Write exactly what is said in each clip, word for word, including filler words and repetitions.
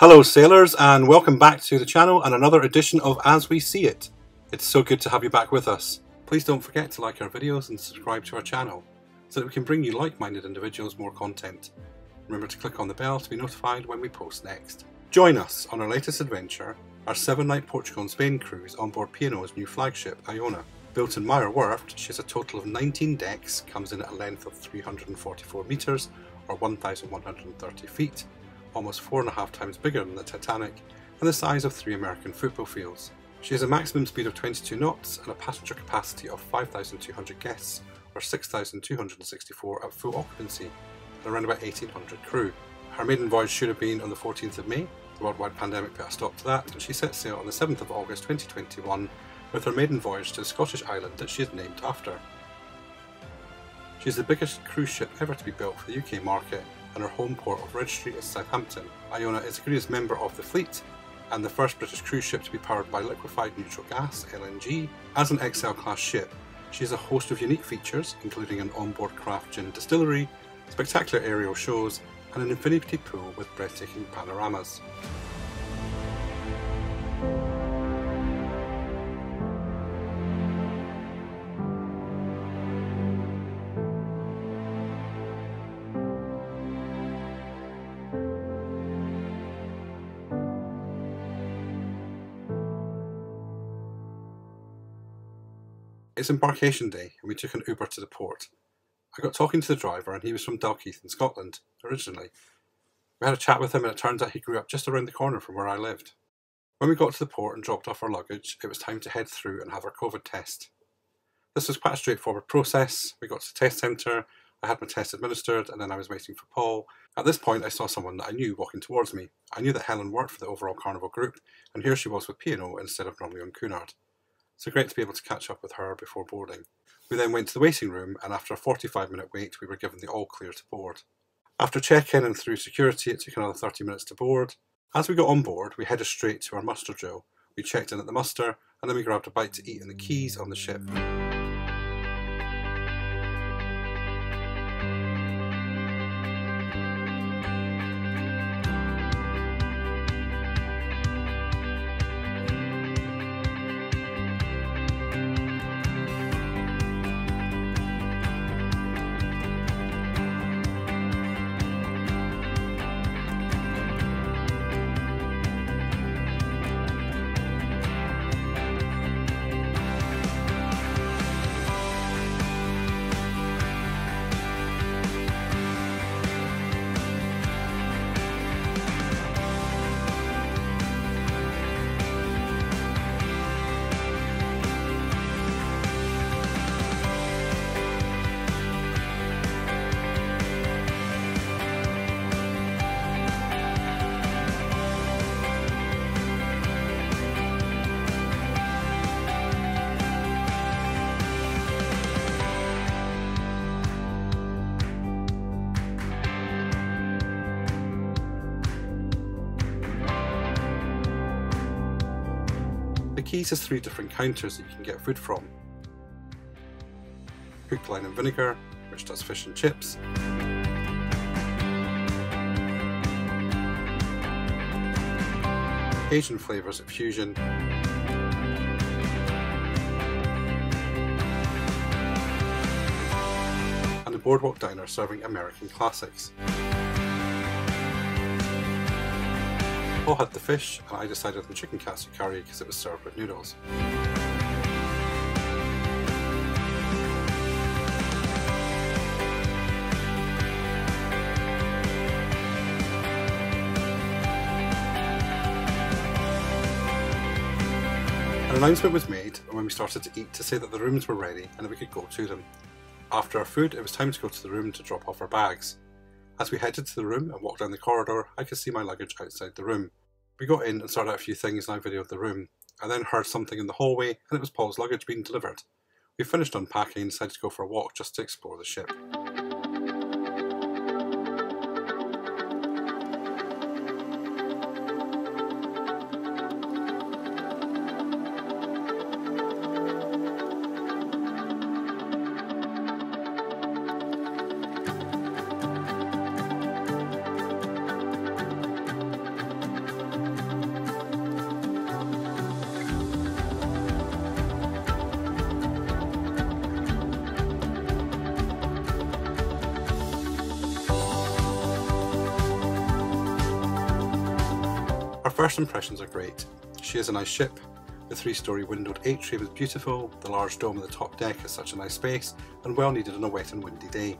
Hello sailors, and welcome back to the channel and another edition of As We See It. It's so good to have you back with us. Please don't forget to like our videos and subscribe to our channel so that we can bring you like-minded individuals more content. Remember to click on the bell to be notified when we post next. Join us on our latest adventure, our seven night Portugal and Spain cruise on board P and O's new flagship, Iona. Built in Meyer Werft, she has a total of nineteen decks, comes in at a length of three hundred forty-four metres or one thousand one hundred thirty feet, almost four and a half times bigger than the Titanic and the size of three American football fields. She has a maximum speed of twenty-two knots and a passenger capacity of five thousand two hundred guests or six thousand two hundred sixty-four at full occupancy and around about eighteen hundred crew. Her maiden voyage should have been on the fourteenth of May, the worldwide pandemic put a stop to that, and she set sail on the seventh of August twenty twenty-one with her maiden voyage to the Scottish island that she is named after. She is the biggest cruise ship ever to be built for the U K market, and her home port of registry is Southampton. Iona is the greenest member of the fleet and the first British cruise ship to be powered by liquefied neutral gas, L N G. As an X L class ship, she has a host of unique features, including an onboard craft gin distillery, spectacular aerial shows, and an infinity pool with breathtaking panoramas. It's embarkation day and we took an Uber to the port. I got talking to the driver and he was from Dalkeith in Scotland, originally. We had a chat with him and it turned out he grew up just around the corner from where I lived. When we got to the port and dropped off our luggage, it was time to head through and have our COVID test. This was quite a straightforward process. We got to the test centre, I had my test administered, and then I was waiting for Paul. At this point I saw someone that I knew walking towards me. I knew that Helen worked for the overall Carnival group and here she was with P and O instead of normally on Cunard. So great to be able to catch up with her before boarding. We then went to the waiting room and after a forty-five minute wait we were given the all clear to board. After check-in and through security it took another thirty minutes to board. As we got on board we headed straight to our muster drill. We checked in at the muster and then we grabbed a bite to eat in the quays on the ship. Quays has three different counters that you can get food from: Cook Line and Vinegar, which does fish and chips, Asian flavours at Fusion, and a boardwalk diner serving American classics. Paul had the fish and I decided on chicken katsu curry because it was served with noodles. An announcement was made when we started to eat to say that the rooms were ready and that we could go to them. After our food it was time to go to the room to drop off our bags. As we headed to the room and walked down the corridor, I could see my luggage outside the room. We got in and sorted out a few things and I videoed the room. I then heard something in the hallway and it was Paul's luggage being delivered. We finished unpacking and decided to go for a walk just to explore the ship. Our first impressions are great. She is a nice ship. The three-storey windowed atrium is beautiful, the large dome on the top deck is such a nice space, and well needed on a wet and windy day.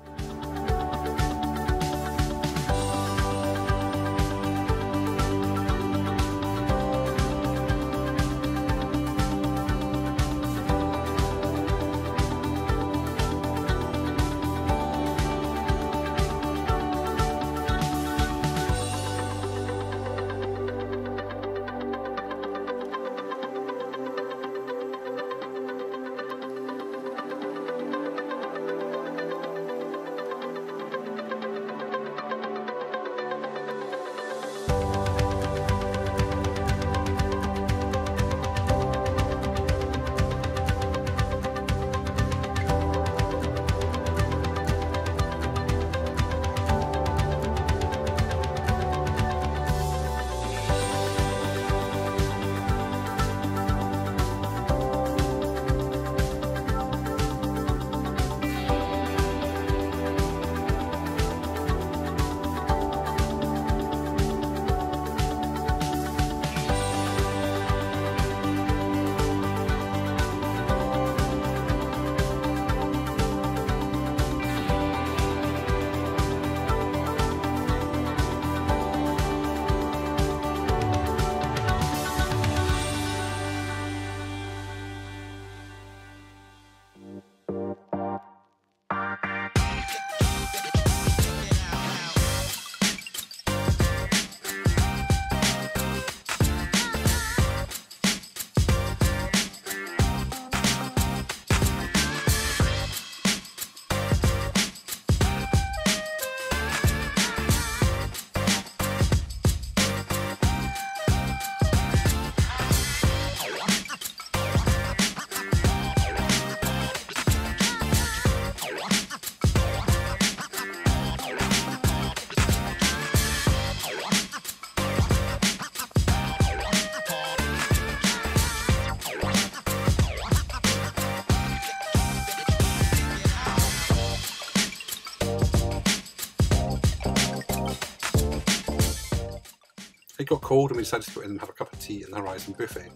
It got cold and we decided to go in and have a cup of tea in the Horizon buffet.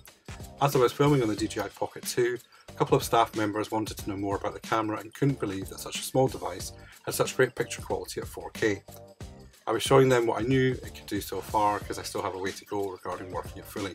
As I was filming on the D J I Pocket two, a couple of staff members wanted to know more about the camera and couldn't believe that such a small device had such great picture quality at four K. I was showing them what I knew it could do so far because I still have a way to go regarding working it fully.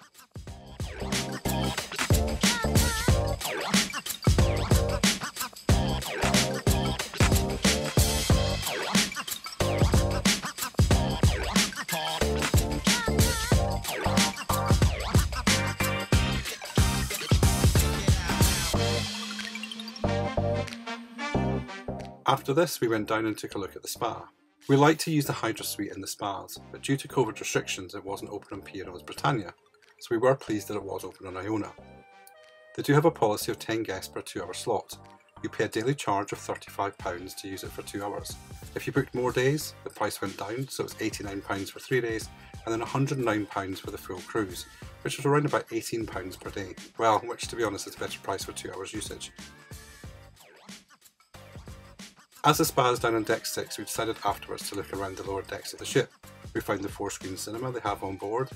After this, we went down and took a look at the spa. We like to use the Hydra Suite in the spas, but due to COVID restrictions it wasn't open on P and O's Britannia, so we were pleased that it was open on Iona. They do have a policy of ten guests per two hour slot. You pay a daily charge of thirty-five pounds to use it for two hours. If you booked more days, the price went down, so it was eighty-nine pounds for three days, and then one hundred and nine pounds for the full cruise, which was around about eighteen pounds per day. Well, which to be honest is a better price for two hours usage. As the spa is down on deck six, we decided afterwards to look around the lower decks of the ship. We found the four screen cinema they have on board.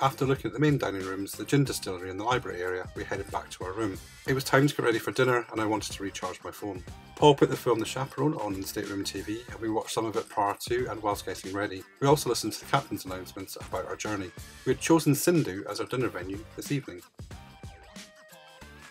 After looking at the main dining rooms, the gin distillery and the library area, we headed back to our room. It was time to get ready for dinner and I wanted to recharge my phone. Paul put the film The Chaperone on the stateroom T V and we watched some of it prior to and whilst getting ready. We also listened to the captain's announcements about our journey. We had chosen Sindhu as our dinner venue this evening.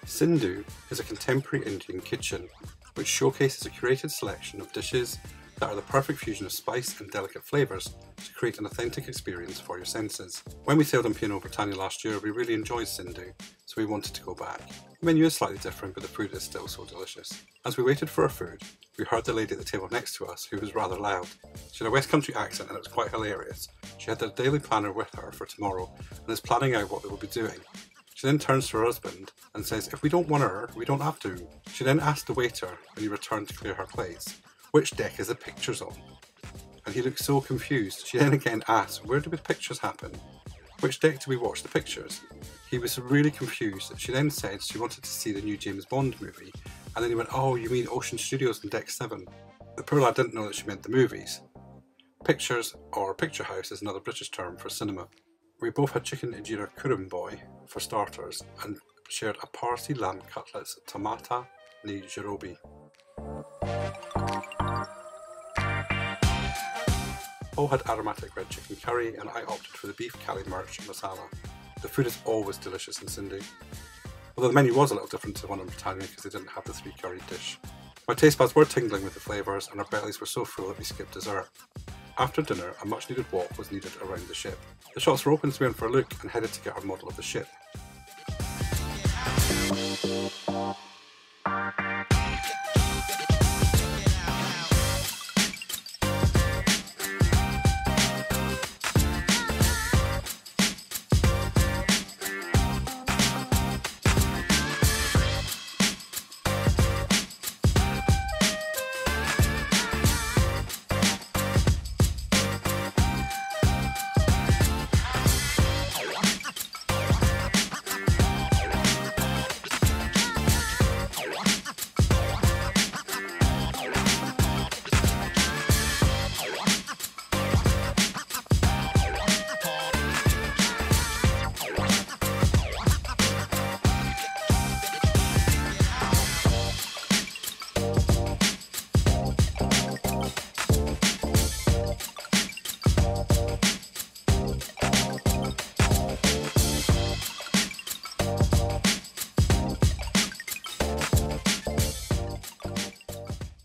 Sindhu is a contemporary Indian kitchen which showcases a curated selection of dishes that are the perfect fusion of spice and delicate flavours to create an authentic experience for your senses. When we sailed on P and O Britannia last year, we really enjoyed Sindhu, so we wanted to go back. The menu is slightly different, but the food is still so delicious. As we waited for our food, we heard the lady at the table next to us, who was rather loud. She had a West Country accent and it was quite hilarious. She had their daily planner with her for tomorrow and is planning out what they will be doing. She then turns to her husband and says if we don't want her, we don't have to. She then asks the waiter when he returned to clear her place, which deck is the pictures on? And he looks so confused. She then again asks, where do the pictures happen? Which deck do we watch the pictures? He was really confused. She then said she wanted to see the new James Bond movie, and then he went, oh, you mean Ocean Studios and Deck seven. The poor lad didn't know that she meant the movies. Pictures, or picture house, is another British term for cinema. We both had chicken injera kurumboy for starters, and shared a parsi lamb cutlets tomata ni jirobi. All had aromatic red chicken curry, and I opted for the beef kali mirch masala. The food is always delicious in Sindhu, although the menu was a little different to the one in Britannia because they didn't have the three curry dish. My taste buds were tingling with the flavours, and our bellies were so full that we skipped dessert. After dinner, a much needed walk was needed around the ship. The shops were open, so we went for a look and headed to get our model of the ship.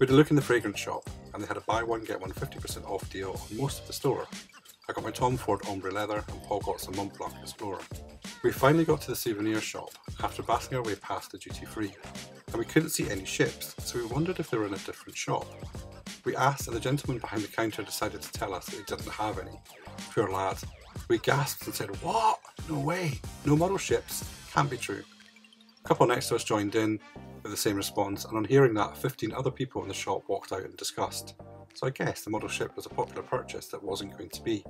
We had a look in the fragrance shop, and they had a buy one get one fifty percent off deal on most of the store. I got my Tom Ford Ombre Leather, and Paul got some Montblanc Explorer. We finally got to the souvenir shop after battling our way past the duty free, and we couldn't see any ships, so we wondered if they were in a different shop. We asked, and the gentleman behind the counter decided to tell us that he didn't have any. Poor lad. We gasped and said, what? No way! No model ships? Can't be true. A couple next to us joined in with the same response, and on hearing that, fifteen other people in the shop walked out in disgust. So I guess the model ship was a popular purchase that wasn't going to be.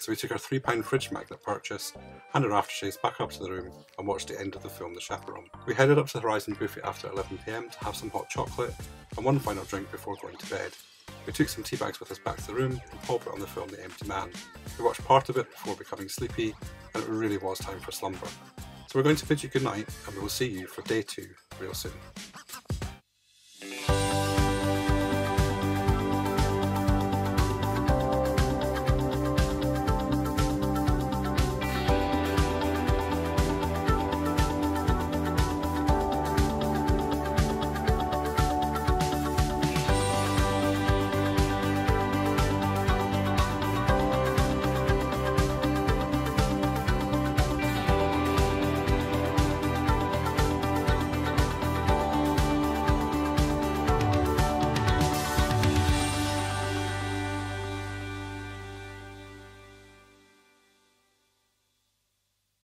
So we took our three pound fridge magnet purchase and our aftershave back up to the room and watched the end of the film The Chaperone. We headed up to the Horizon buffet after eleven p m to have some hot chocolate and one final drink before going to bed. We took some tea bags with us back to the room and Paul put on the film The Empty Man. We watched part of it before becoming sleepy, and it really was time for slumber. So we're going to bid you goodnight, and we will see you for day two real soon.